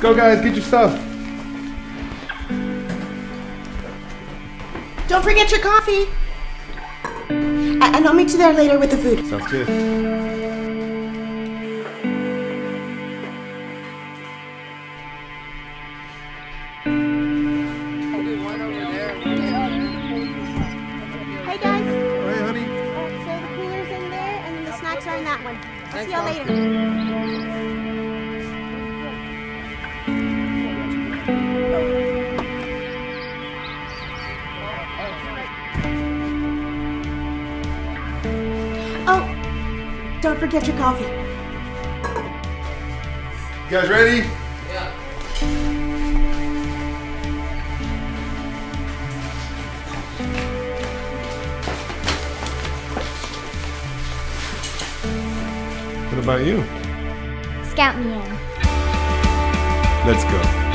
Let's go, guys. Get your stuff. Don't forget your coffee. And I'll meet you there later with the food. Sounds good. Hey, guys. Hey, honey. So the cooler's in there, and the snacks are in that one. I'll see y'all later. Don't forget your coffee. You guys ready? Yeah. What about you? Scout me in. Let's go.